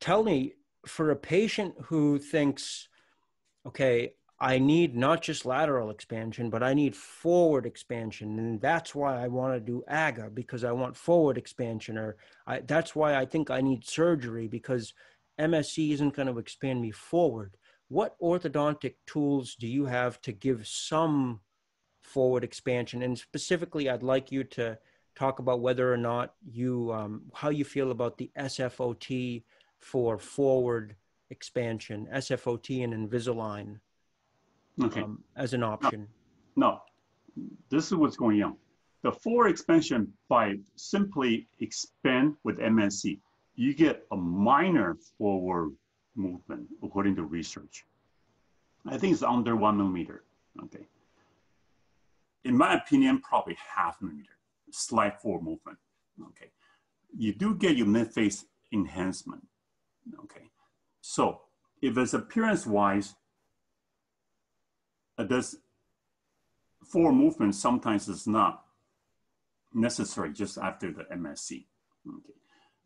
tell me, for a patient who thinks, okay, I need not just lateral expansion, but I need forward expansion. And that's why I want to do AGA, because I want forward expansion, or that's why I think I need surgery, because MSE isn't going to expand me forward. What orthodontic tools do you have to give some forward expansion? And specifically, I'd like you to talk about whether or not you, how you feel about the SFOT for forward expansion, SFOT and Invisalign. Okay. As an option. No, this is what's going on. The forward expansion, by simply expand with MNC, you get a minor forward movement according to research. I think it's under 1 millimeter, okay? In my opinion, probably 0.5 millimeter, slight forward movement, okay? You do get your midface enhancement, okay? So if it's appearance-wise, this forward movement sometimes is not necessary just after the MSC. Okay.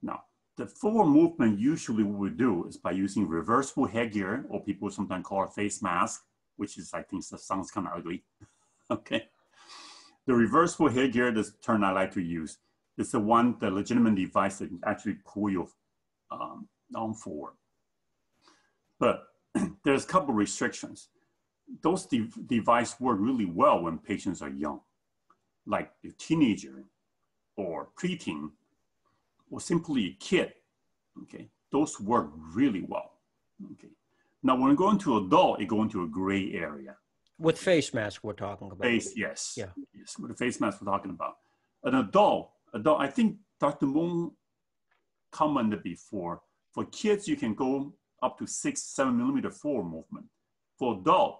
Now, the forward movement usually we do is by using reversible headgear, or people sometimes call it face mask, which is, I think, that sounds kind of ugly. Okay. The reversible headgear, this term I like to use, is the one, the legitimate device that can actually pull your arm forward. But there's a couple restrictions. Those devices work really well when patients are young, like a teenager or preteen or simply a kid, okay? Those work really well, okay? Now, when going to adult, it goes into a gray area. With face mask we're talking about. Yes. Yeah. Yes, with a face mask we're talking about. An adult, I think Dr. Moon commented before, for kids, you can go up to 6, 7 millimeter forward movement. For adult,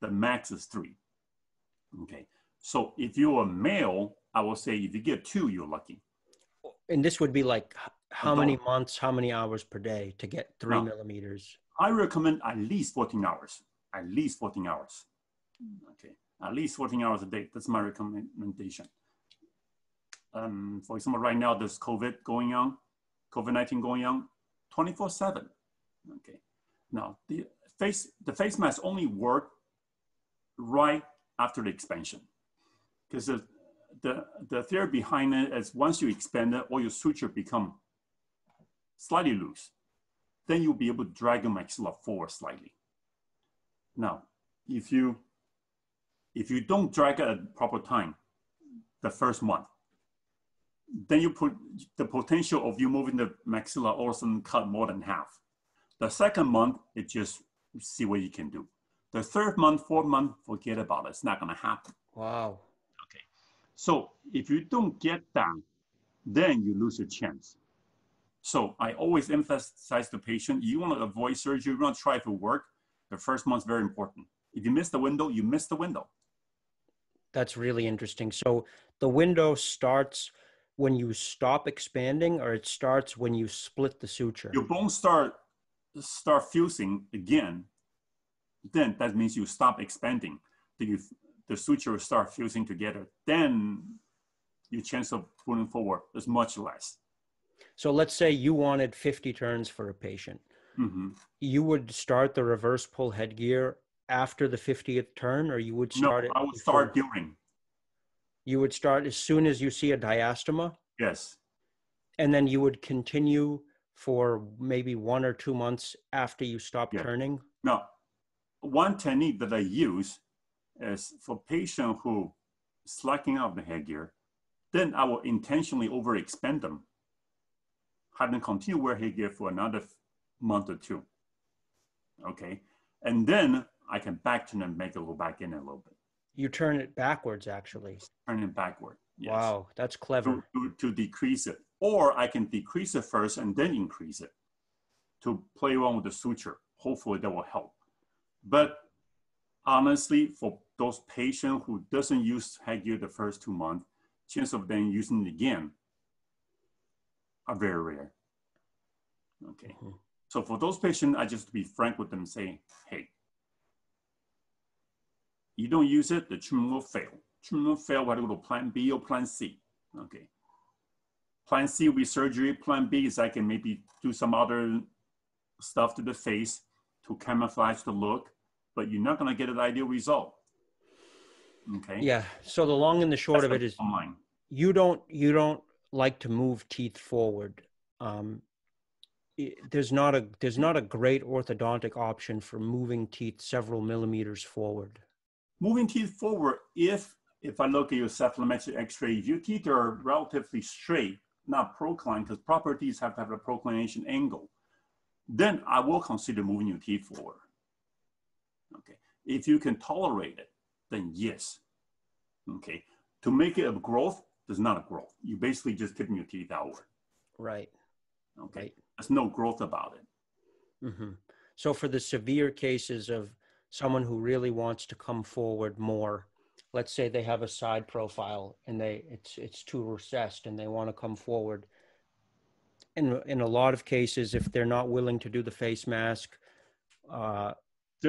the max is 3, okay? So if you're a male, I will say if you get 2, you're lucky. And this would be like how many months, how many hours per day to get 3 millimeters? I recommend at least 14 hours, at least 14 hours, okay? At least 14 hours a day, that's my recommendation. For example, right now there's COVID going on, COVID-19 going on, 24/7, okay? Now, the face mask only work right after the expansion, because the theory behind it is once you expand it, all your suture become slightly loose, then you'll be able to drag your maxilla forward slightly. Now, if you don't drag it at the proper time, the first month, then you put the potential of you moving the maxilla all of a sudden cut more than half. The second month, it just see what you can do. The third month, fourth month, forget about it. It's not going to happen. Wow. Okay. So if you don't get that, then you lose your chance. So I always emphasize to the patient, you want to avoid surgery, you want to try to work. The first month's very important. If you miss the window, you miss the window. That's really interesting. So the window starts when you stop expanding, or it starts when you split the suture? Your bones start fusing again, then that means you stop expanding. The suture will start fusing together. Then your chance of pulling forward is much less. So let's say you wanted 50 turns for a patient. Mm-hmm. You would start the reverse pull headgear after the 50th turn, or you would start it? No, I would start during. You would start as soon as you see a diastema? Yes. And then you would continue for maybe 1 or 2 months after you stop turning? No. One technique that I use is for patients who slacking up the headgear, then I will intentionally overexpand them, have them continue to wear headgear for another month or two, okay? And then I can back to them, make it go back in a little bit. You turn it backwards, actually. Turn it backward, yes. Wow, that's clever. To decrease it. Or I can decrease it first and then increase it to play around with the suture. Hopefully that will help. But honestly, for those patients who doesn't use headgear the first 2 months, chance of them using it again are very rare. Okay. Mm-hmm. So for those patients, I just be frank with them, say, hey, you don't use it, the treatment will fail. Treatment will fail, whether to plan B or plan C. Okay. Plan C will be surgery. Plan B is I can maybe do some other stuff to the face to camouflage the look, but you're not going to get an ideal result. Okay. Yeah. So the long and the short of it is you don't like to move teeth forward. There's not a great orthodontic option for moving teeth several millimeters forward. Moving teeth forward, if I look at your cephalometric X-ray, if your teeth are relatively straight, not proclined, because proper teeth have to have a proclination angle, then I will consider moving your teeth forward. Okay, if you can tolerate it, then yes. Okay, to make it a growth, there's not a growth. You're basically just tipping your teeth outward. Right. Okay, right. There's no growth about it. Mm-hmm. So for the severe cases of someone who really wants to come forward more, let's say they have a side profile and it's too recessed and they want to come forward. In a lot of cases, if they're not willing to do the face mask, there are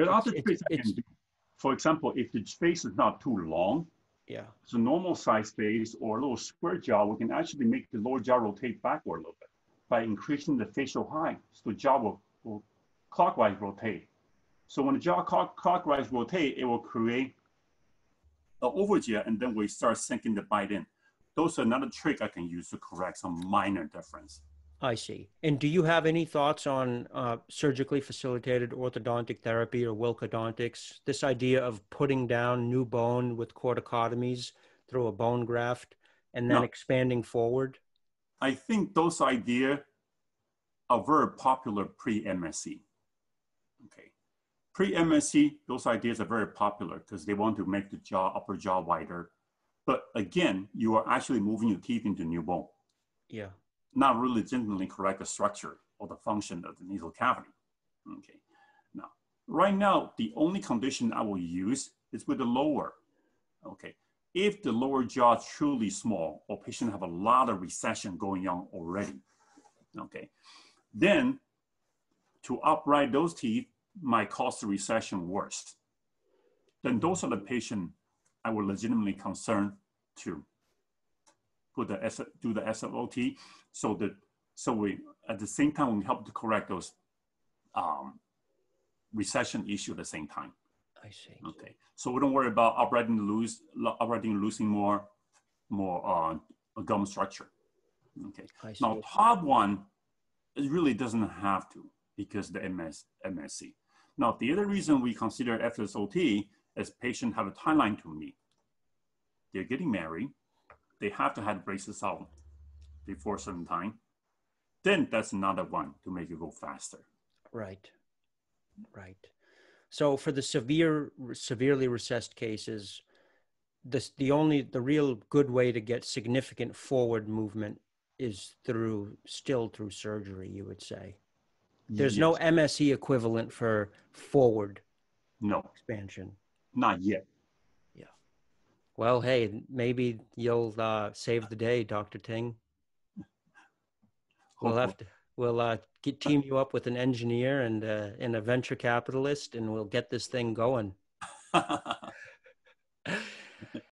other tricks I can do. For example, if the face is not too long, yeah, it's a normal size face or a little square jaw, we can actually make the lower jaw rotate backward a little bit by increasing the facial height, so the jaw will clockwise rotate. So when the jaw clockwise rotate, it will create the overgear, and then we start sinking the bite in. Those are another trick I can use to correct some minor difference. I see. And do you have any thoughts on surgically facilitated orthodontic therapy or Wilkodontics? This idea of putting down new bone with corticotomies through a bone graft and then expanding forward? I think those ideas are very popular pre-MSE. Okay. Pre-MSC, those ideas are very popular because they want to make the jaw, upper jaw wider. But again, you are actually moving your teeth into new bone. Yeah. Not really genuinely correct the structure or the function of the nasal cavity. Okay. Now, right now, the only condition I will use is with the lower. Okay. If the lower jaw is truly small or patient have a lot of recession going on already. Okay. Then to upright those teeth might cause the recession worse, then those are the patients I were legitimately concerned to put do the SFOT, so we at the same time we help to correct those recession issue at the same time. I see. Okay, so we don't worry about uprighting losing more gum structure. Okay. I see. Now top one, it really doesn't have to because the MSC. Now, the other reason we consider FSOT is patients have a timeline to meet. They're getting married. They have to have braces out before a certain time. Then that's another one to make it go faster. Right, right. So for the severely recessed cases, the real good way to get significant forward movement is still through surgery, you would say. There's no MSE equivalent for forward expansion. Not yet. Yeah. Well, hey, maybe you'll save the day, Dr. Ting. Hopefully. We'll team you up with an engineer and a venture capitalist, and we'll get this thing going.